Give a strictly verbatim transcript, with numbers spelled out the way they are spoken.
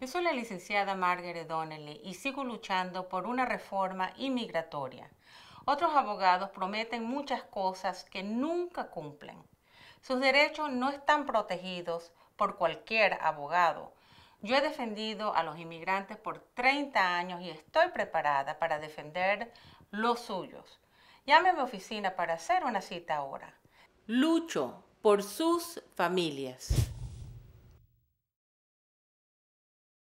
Yo soy la licenciada Margaret Donnelly y sigo luchando por una reforma inmigratoria. Otros abogados prometen muchas cosas que nunca cumplen. Sus derechos no están protegidos por cualquier abogado. Yo he defendido a los inmigrantes por treinta años y estoy preparada para defender los suyos. Llame a mi oficina para hacer una cita ahora. Lucho por sus familias.